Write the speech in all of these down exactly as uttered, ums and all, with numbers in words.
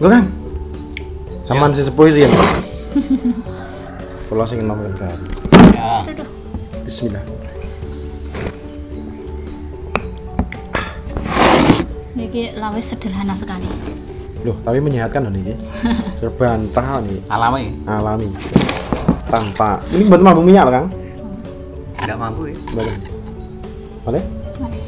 Enggak kan? Samaan si sepuh itu ya. Kalau saya ingin makan kari. Ya. Bismillah. Ini lawe sederhana sekali. Loh, tapi menyehatkan loh ini. Serban tahal nih. Alami. Alami. Tanpa. Ini buat mampu minyak loh, Kang. Enggak mampu ya. Boleh. Boleh? Boleh.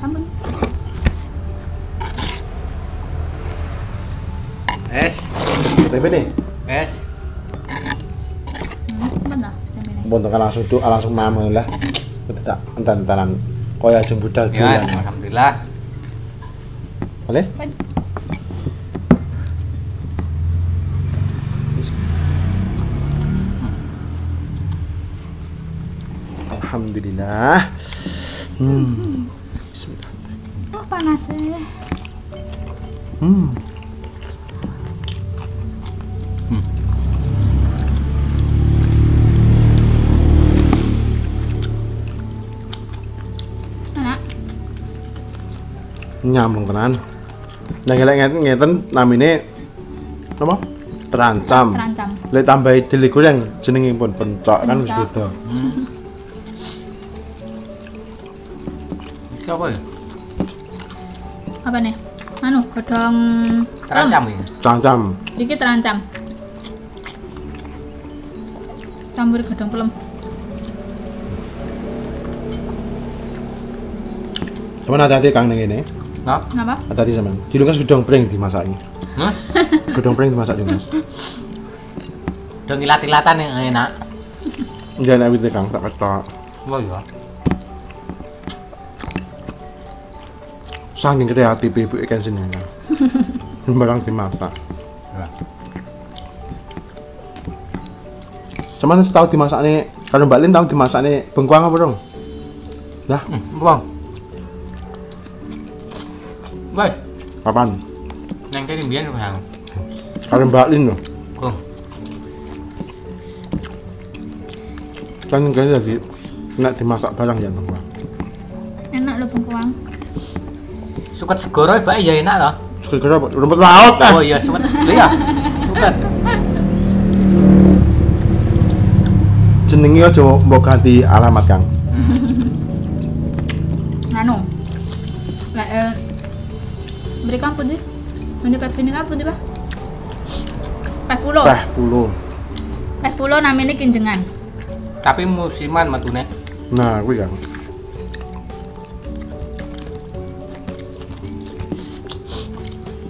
Sampun. Es. Tempe nih. Es. Benar, tempe nih. Bontok langsung duduk, langsung mamah lah. Tidak entan-entanan. Koyo aja budal doyan. Alhamdulillah. Boleh? Alhamdulillah. Hmm. Bismillahirrahmanirrahim. Oh, panas ya. Hmm. Hmm. Enak. Nyambung tenan. Nah, ngelek ngeten namine napa? Terancam. Terancam. Lek tambah delik goreng jenenge pun pencok kan wis beda. Hmm. Iki apa ya? Apa nih? Anu, godhong terancam iki. Terancam. Iki terancam. Campur godhong pelem. Cuman hati-hati Kang ning ngene. Hah? Napa? Hati-hati sampean. Dilungkas godhong pring dimasakne. Hah? Godhong pring dimasak di Mas. Dong ilat-ilatan yang enak. Enggak enak wite Kang, tak ketok. Wah ya. Saking kreatif ibu ikan sini Kang. Barang dimasak. Ya. Cuman setahu dimasakne, kalau Mbak Lin tahu dimasakne bengkuang apa dong? Lah, bengkuang. Woi. Kapan? Nang kene mbiyen lho, Kang. Karo Mbak Lin lho. Kok. Kan kene lagi nak dimasak barang ya, Bang. Enak lho bengkuang. Suket segoro bae ya enak lho. Segoro rumput laut kan. Oh iya, suket. Lho ya. Suket. Jenenge aja mbok ganti alamat, Kang. Anu. Lah eh berikan pun deh. Ini pep ini apa nih, Pak? Pep pulo. Pep pulo. Pep pulo namanya kinjengan. Tapi musiman matune. Nah, kuwi kan.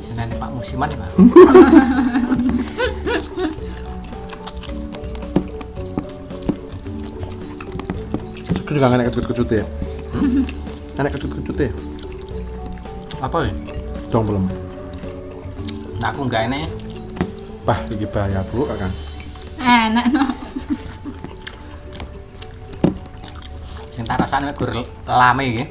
Senane Pak musiman, Pak. Kuwi kan enak kecut-kecut ya. Hmm? Enak kecut-kecut ya. Apa ini? Dong belum. Nah, aku enggak enak. Wah, ini bahaya bro, Kang. Enak no. Sing tak rasane gur lame iki.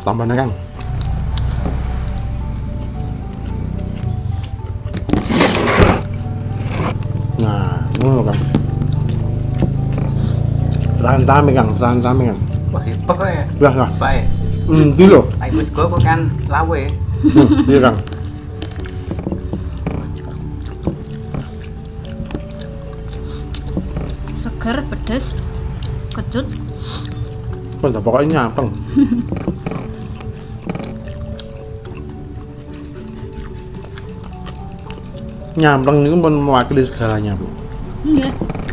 Tambahnya Kang. Nah, ngono Kang. Terancam Kang, terancam Kang. Wah, hebat ya. Wah, lah. Baik. Endi lho? Ayo wis go kan lawe. Iya Kang. Seger, pedes, kecut. Bentar pokoknya nyampeng. Nyampleng itu mewakili segalanya, Bu. Iya.